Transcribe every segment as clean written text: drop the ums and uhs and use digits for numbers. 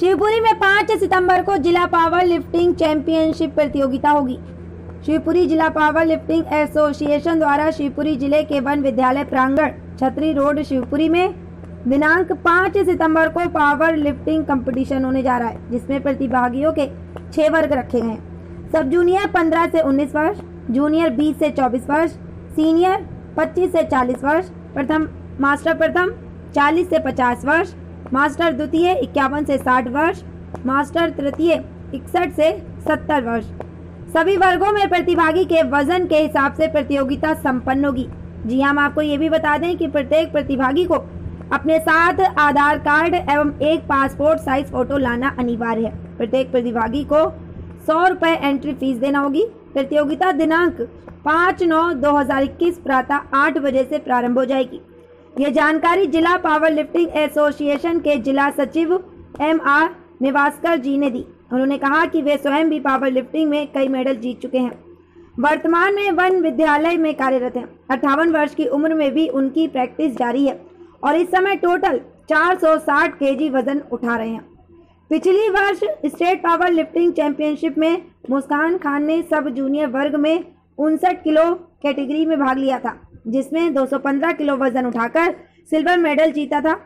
शिवपुरी में 5 सितंबर को जिला पावर लिफ्टिंग चैंपियनशिप प्रतियोगिता होगी। शिवपुरी जिला पावर लिफ्टिंग एसोसिएशन द्वारा शिवपुरी जिले के वन विद्यालय प्रांगण छतरी रोड शिवपुरी में दिनांक 5 सितंबर को पावर लिफ्टिंग कंपटीशन होने जा रहा है, जिसमें प्रतिभागियों के 6 वर्ग रखे गए हैं। सब जूनियर 15 से 19 वर्ष, जूनियर 20 से 24 वर्ष, सीनियर 25 से 40 वर्ष, मास्टर प्रथम 40 से 50 वर्ष, मास्टर द्वितीय 51 से 60 वर्ष, मास्टर तृतीय 61 से 70 वर्ष। सभी वर्गों में प्रतिभागी के वजन के हिसाब से प्रतियोगिता संपन्न होगी। जी हम आपको ये भी बता दें कि प्रत्येक प्रतिभागी को अपने साथ आधार कार्ड एवं एक पासपोर्ट साइज फोटो लाना अनिवार्य है। प्रत्येक प्रतिभागी को 100 रुपये एंट्री फीस देना होगी। प्रतियोगिता दिनांक 5/9/2021 प्रातः 8 बजे से प्रारंभ हो जाएगी। यह जानकारी जिला पावर लिफ्टिंग एसोसिएशन के जिला सचिव MR निवासकर जी ने दी। उन्होंने कहा कि वे स्वयं भी पावर लिफ्टिंग में कई मेडल जीत चुके हैं। वर्तमान में वन विद्यालय में कार्यरत हैं। 58 वर्ष की उम्र में भी उनकी प्रैक्टिस जारी है और इस समय टोटल 460 केजी वजन उठा रहे हैं। पिछली वर्ष स्टेट पावर लिफ्टिंग चैंपियनशिप में मुस्कान खान ने सब जूनियर वर्ग में 59 किलो कैटेगरी में भाग लिया था, जिसमें 215 किलो वजन उठाकर सिल्वर मेडल जीता था।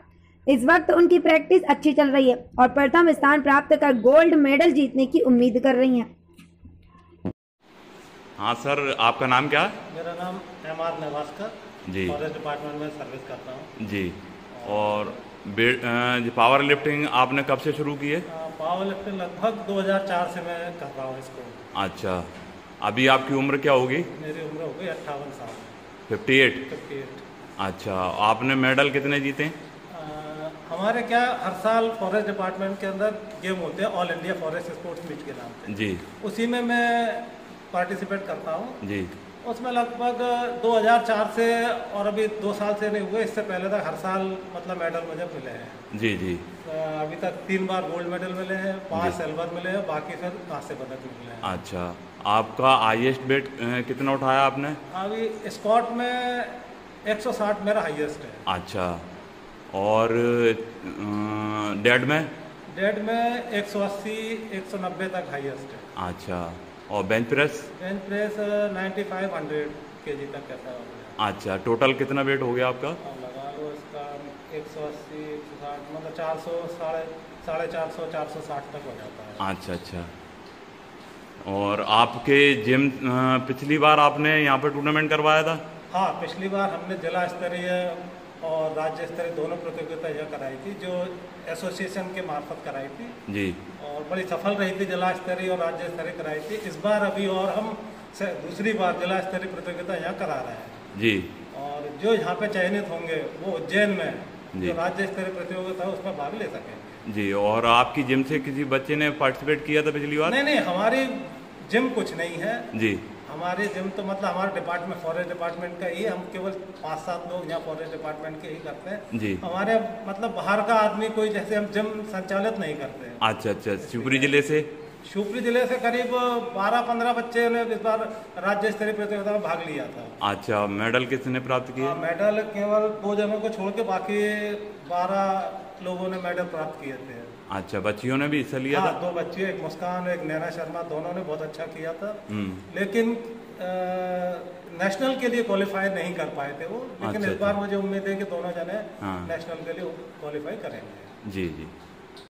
इस वक्त उनकी प्रैक्टिस अच्छी चल रही है और प्रथम स्थान प्राप्त कर गोल्ड मेडल जीतने की उम्मीद कर रही हैं। हाँ सर, आपका नाम क्या? मेरा नाम MR Navraskar ji, forest department में सर्विस करता हूँ जी। और पावर लिफ्टिंग आपने कब से शुरू की है? पावर लिफ्टिंग लगभग 2004 से मैं कर रहा हूँ इसको। अच्छा, अभी आपकी उम्र क्या होगी? मेरी उम्र हो गई 58 साल। 58। अच्छा, आपने मेडल कितने जीते? हमारे क्या हर साल फॉरेस्ट डिपार्टमेंट के अंदर गेम होते हैं, all India forest sports meet के नाम से जी, उसी में मैं पार्टिसिपेट करता हूँ जी। उसमें लगभग 2004 से और अभी 2 साल से नहीं हुए, इससे पहले तक हर साल मतलब मेडल मुझे मिले हैं जी। जी अभी तक 3 बार गोल्ड मेडल मिले हैं, 5 सिल्वर मिले हैं, बाकी सर कांस्य पदक मिले हैं। अच्छा, आपका हाईएस्ट वेट कितना उठाया आपने? अभी स्कॉट में 160 मेरा हाईएस्ट है। अच्छा, और डेड में 180 190 तक हाईएस्ट है। अच्छा, और बेंच प्रेस 9500 केजी तक कैसा हो गया? अच्छा, टोटल कितना वेट हो गया आपका? लगा लो इसका 180 160 मतलब 400 450 460 तक हो जाता है। अच्छा अच्छा, और आपके जिम पिछली बार आपने यहाँ पर टूर्नामेंट करवाया था? हाँ, पिछली बार हमने जिला स्तरीय और राज्य स्तरीय दोनों प्रतियोगिता यह कराई थी, जो एसोसिएशन के मार्फत कराई थी जी, और बड़ी सफल रही थी। जिला स्तरीय और राज्य स्तरीय कराई थी। इस बार अभी और हम दूसरी बार जिला स्तरीय प्रतियोगिता यहाँ करा रहे हैं जी, और जो यहाँ पे चयनित होंगे वो उज्जैन में जो राज्य स्तरीय प्रतियोगिता है उसमें भाग ले सकेंगे जी। और आपकी जिम से किसी बच्चे ने पार्टिसिपेट किया था पिछली बार? नहीं, हमारी जिम कुछ नहीं है जी। हमारे जिम तो मतलब हमारा डिपार्टमेंट फॉरेस्ट डिपार्टमेंट का ही, हम केवल 5-7 लोग यहाँ फॉरेस्ट डिपार्टमेंट के ही करते हैं जी। हमारे मतलब बाहर का आदमी कोई, जैसे हम जिम संचालित नहीं करते। अच्छा अच्छा, शिवपुरी जिले से करीब 12-15 बच्चे ने इस बार राज्य स्तरीय प्रतियोगिता में भाग लिया था। अच्छा, मेडल किसने प्राप्त किया? मेडल केवल 2 जनों को छोड़ के बाकी 12 लोगों ने मेडल प्राप्त किए थे। अच्छा, बच्चियों ने भी हिस्सा लिया? हाँ, 2 बच्चे, एक मुस्कान और एक नैना शर्मा, दोनों ने बहुत अच्छा किया था। लेकिन नेशनल के लिए क्वालिफाई नहीं कर पाए थे वो। लेकिन इस बार मुझे उम्मीद है कि दोनों जने नेशनल के लिए क्वालिफाई करेंगे जी। जी।